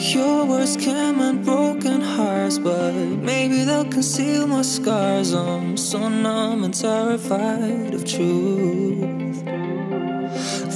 Your words came and broken hearts, but maybe they'll conceal my scars. I'm so numb and terrified of truth.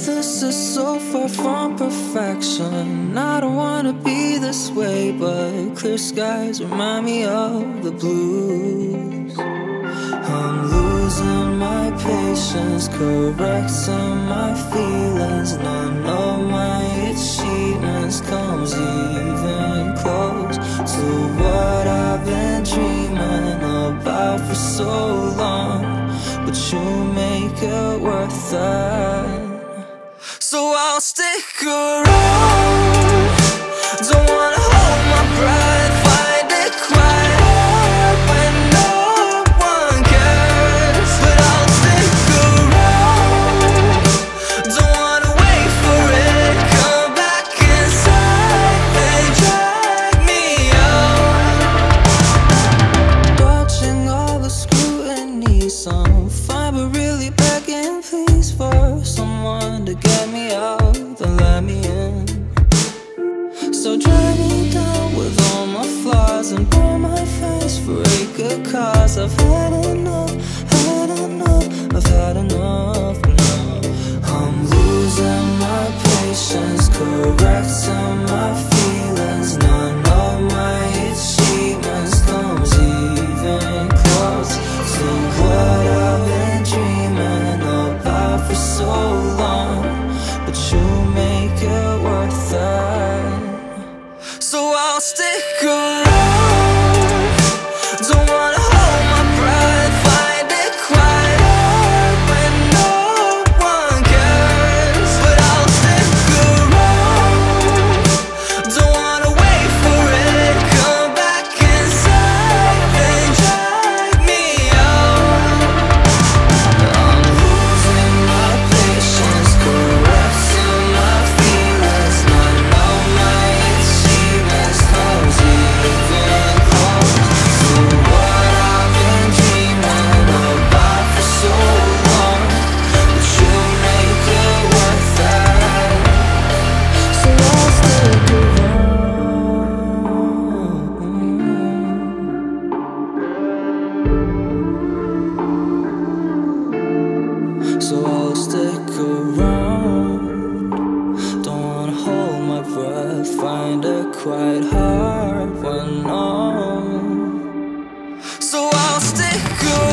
This is so far from perfection. I don't wanna be this way, but clear skies remind me of the blues. I'm losing my patience, correcting my feelings. None of my achievements comes even close to what I've been dreaming about for so long, but you make it worth it. So I'll stick around, don't wanna hold my breath, find it quiet and burn my face for a good cause. I've had enough, had enough, I've had enough now. I'm losing my patience, correcting my feelings. None of my achievements comes even close to what I've been dreaming about for so long, but you make it worth it. So I'll stick around. Quite hard, but no. So I'll stick around.